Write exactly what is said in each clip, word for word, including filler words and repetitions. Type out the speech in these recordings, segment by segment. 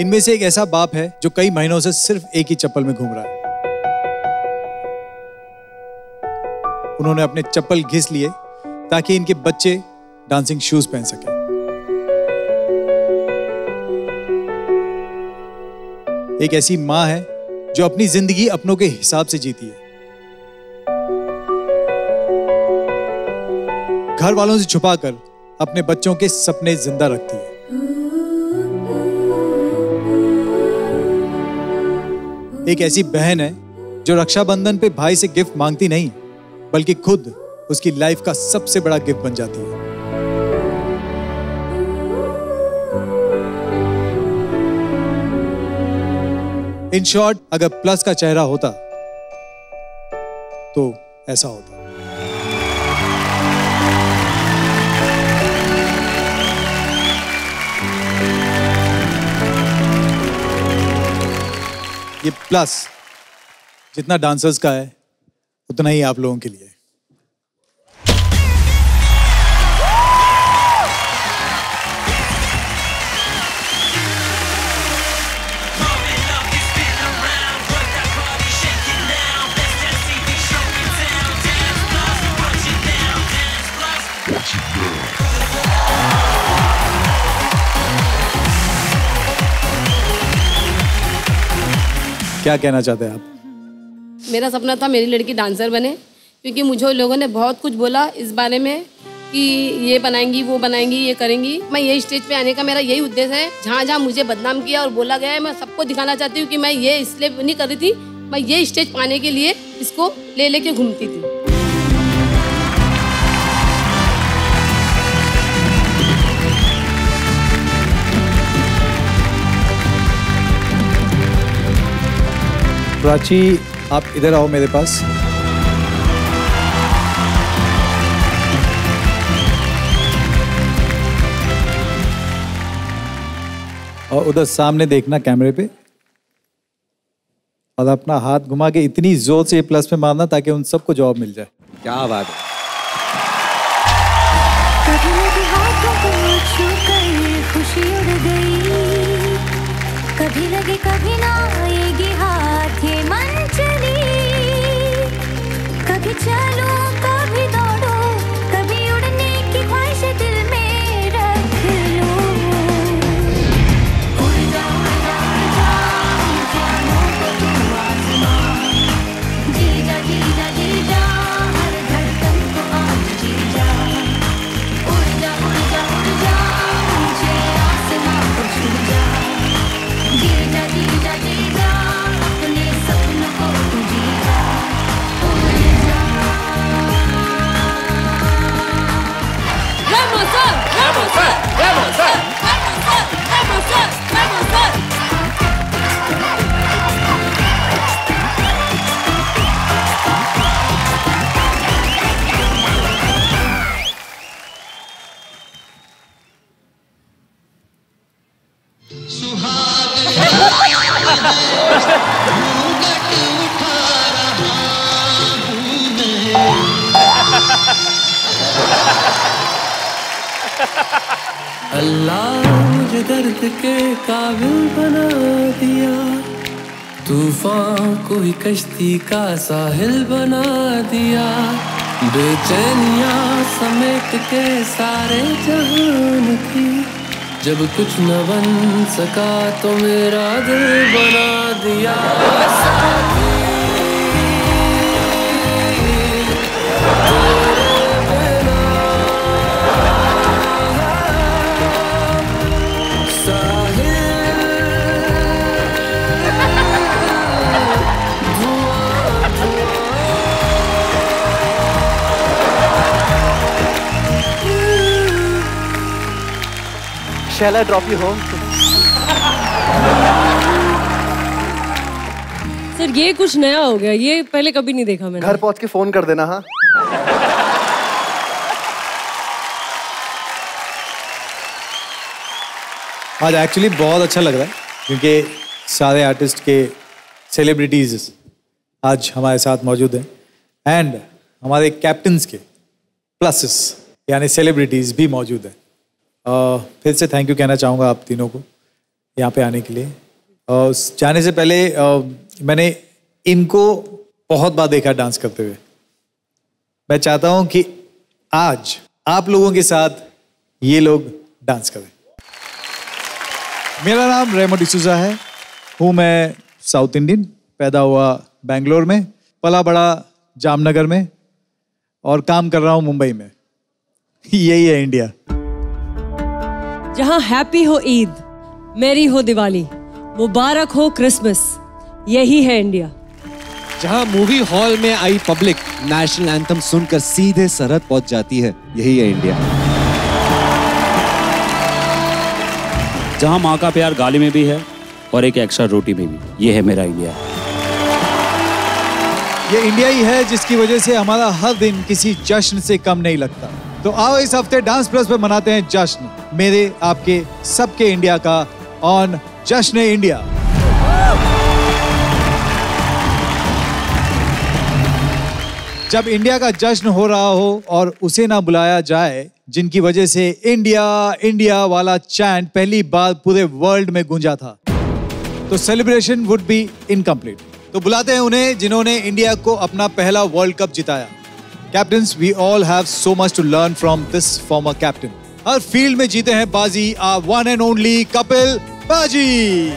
इनमें से एक ऐसा बाप है जो कई महीनों से सिर्फ एक ही चप्पल में घूम रहा है। उन्होंने अपने चप्पल घिस लिए ताकि इनके बच्चे डांसिंग शूज पहन सके। एक ऐसी मां है जो अपनी जिंदगी अपनों के हिसाब से जीती है। घर वालों से छुपाकर अपने बच्चों के सपने जिंदा रखती है। एक ऐसी बहन है जो रक्षाबंधन पे भाई से गिफ्ट मांगती नहीं बल्कि खुद उसकी लाइफ का सबसे बड़ा गिफ्ट बन जाती है। इन शॉर्ट, अगर प्लस का चेहरा होता तो ऐसा होता। ये प्लस जितना डांसर्स का है उतना ही आप लोगों के लिए। क्या कहना चाहते हैं आप? मेरा सपना था मेरी लड़की डांसर बने, क्योंकि मुझे लोगों ने बहुत कुछ बोला इस बारे में कि ये बनाएंगी, वो बनाएंगी, ये करेंगी। मैं यही स्टेज पे आने का मेरा यही उद्देश्य है। जहाँ जहाँ मुझे बदनाम किया और बोला गया है, मैं सबको दिखाना चाहती हूँ कि मैं ये इसलिए नहीं कर रही थी, मैं ये स्टेज पाने के लिए इसको ले ले के घूमती थी। प्राची, आप इधर आओ मेरे पास। और उधर सामने देखना कैमरे पे, और अपना हाथ घुमा के इतनी जोर से प्लस पे मारना ताकि उन सबको जॉब मिल जाए। क्या बात है। कभी लगे कभी ना आएगी हाथ ये मन चली, कभी चलो कभी दौड़ो, कभी उड़ने की ख्वाहिश दिल में रख लो। उड़ जा उड़ जा उड़ जा जानो को तुम आसमान, जी जा जी जा जी जा हर धड़कन को आज जी जा। उड़ जा उड़ जा उड़ जा ऊंचे आसमान को छू जा, गिर जा गिर जा गिर जा अपने सपनों को जी जा। उड़ जा Remo sir, Remo sir, Remo sir, Remo sir, Remo sir. अल्लाह मुझे दर्द के काबिल बना दिया, तूफान को ही कश्ती का साहिल बना दिया। बेचैनियाँ समेट के सारे जहान की, जब कुछ न बन सका तो मेरा दिल बना दिया। Shall I drop you home? Sir, ये कुछ नया हो गया, ये पहले कभी नहीं देखा मैंने। घर पहुंच के फोन कर देना। हाँ, आज एक्चुअली बहुत अच्छा लग रहा है क्योंकि सारे आर्टिस्ट के सेलिब्रिटीज आज हमारे साथ मौजूद हैं एंड हमारे कैप्टन्स के प्लसेस यानी सेलिब्रिटीज भी मौजूद हैं। Uh, फिर से थैंक यू कहना चाहूँगा आप तीनों को यहाँ पे आने के लिए। uh, जाने से पहले uh, मैंने इनको बहुत बार देखा डांस करते हुए। मैं चाहता हूं कि आज आप लोगों के साथ ये लोग डांस करें। मेरा नाम रेमो डिसूजा है, हूँ मैं साउथ इंडियन, पैदा हुआ बेंगलोर में, पला बड़ा जामनगर में और काम कर रहा हूँ मुंबई में। यही है इंडिया, जहाँ हैप्पी हो ईद, मेरी हो दिवाली, मुबारक हो क्रिसमस, यही है इंडिया। जहाँ मूवी हॉल में आई पब्लिक नेशनल एंथम सुनकर सीधे सरहद पहुंच जाती है, यही है इंडिया। जहाँ माँ का प्यार गाली में भी है और एक एक्स्ट्रा रोटी में भी, ये है मेरा इंडिया। ये इंडिया ही है जिसकी वजह से हमारा हर दिन किसी जश्न से कम नहीं लगता। तो आओ इस हफ्ते डांस प्लस पर मनाते हैं जश्न, मेरे आपके सबके इंडिया का, ऑन जश्न इंडिया। जब इंडिया का जश्न हो रहा हो और उसे ना बुलाया जाए जिनकी वजह से इंडिया इंडिया वाला चैंट पहली बार पूरे वर्ल्ड में गूंजा था, तो सेलिब्रेशन वुड बी इनकम्प्लीट। तो बुलाते हैं उन्हें जिन्होंने इंडिया को अपना पहला वर्ल्ड कप जिताया। Captains, we all have so much to learn from this former captain. हर फील्ड में जीते हैं बाजी, our one and only Kapil बाजी।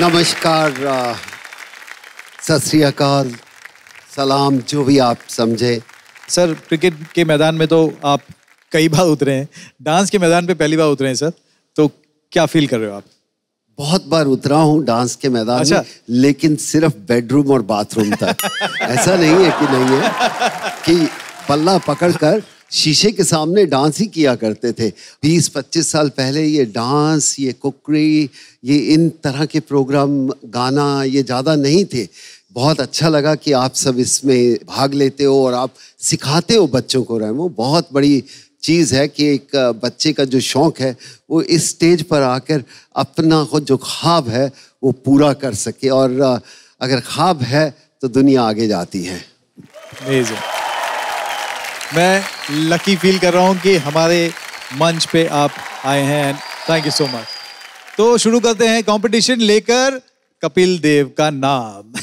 नमस्कार, सत श्री अकाल, सलाम, जो भी आप समझे। सर, क्रिकेट के मैदान में तो आप कई बार उतरे हैं, डांस के मैदान पे पहली बार उतरे हैं सर, तो क्या फील कर रहे हो आप? बहुत बार उतरा हूँ डांस के मैदान अच्छा? में, लेकिन सिर्फ बेडरूम और बाथरूम तक। ऐसा नहीं है कि नहीं है कि पल्ला पकड़कर शीशे के सामने डांस ही किया करते थे। बीस पच्चीस साल पहले ये डांस, ये कुकरी, ये इन तरह के प्रोग्राम, गाना, ये ज़्यादा नहीं थे। बहुत अच्छा लगा कि आप सब इसमें भाग लेते हो और आप सिखाते हो बच्चों को। रेमो, बहुत बड़ी चीज़ है कि एक बच्चे का जो शौक़ है वो इस स्टेज पर आकर अपना खुद जो ख्वाब है वो पूरा कर सके, और अगर ख्वाब है तो दुनिया आगे जाती है। मैं लकी फील कर रहा हूँ कि हमारे मंच पे आप आए हैं, थैंक यू सो मच। तो शुरू करते हैं कंपटीशन लेकर कपिल देव का नाम।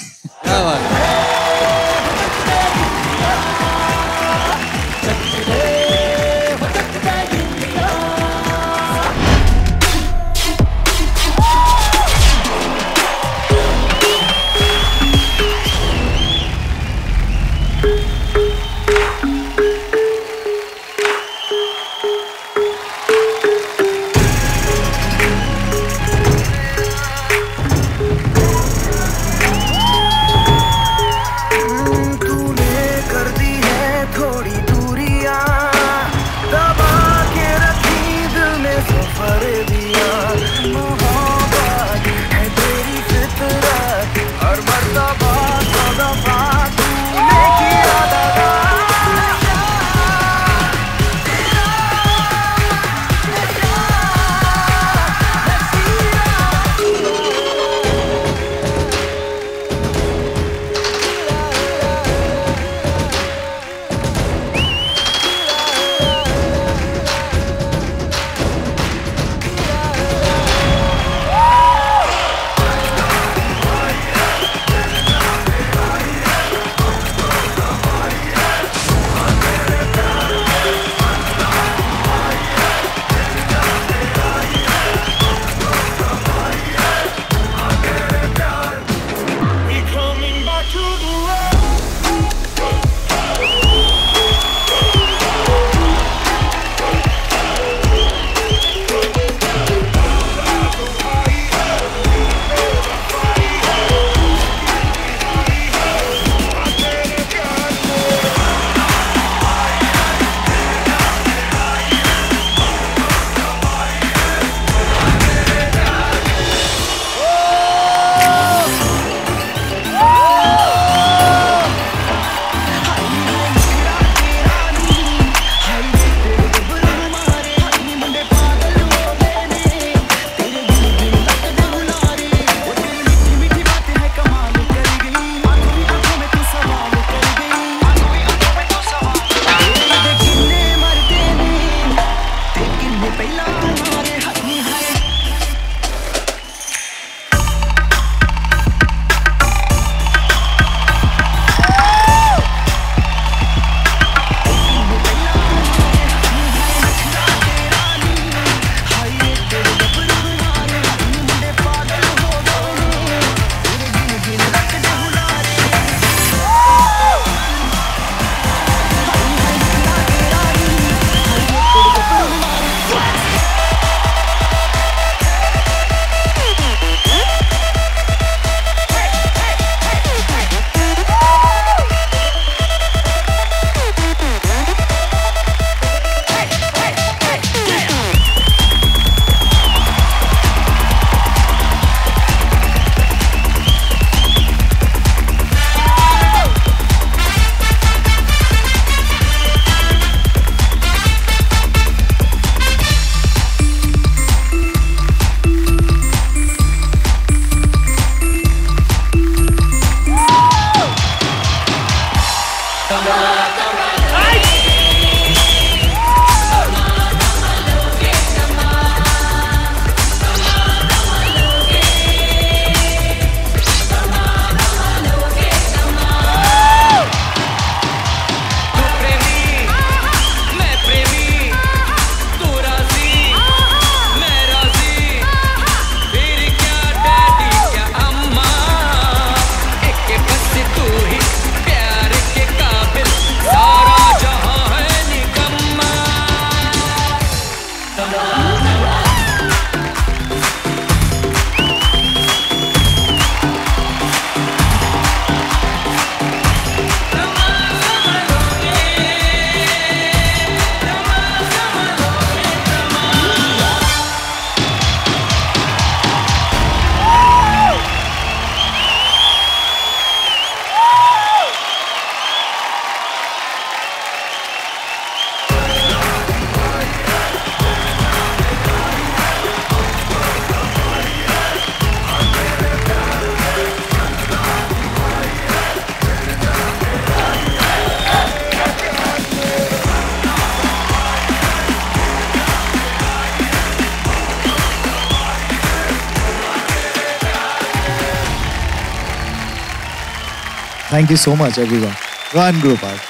Thank you so much, everyone. One group art.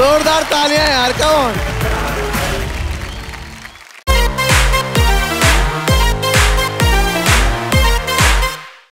जोरदार तालियां यार, कम ऑन.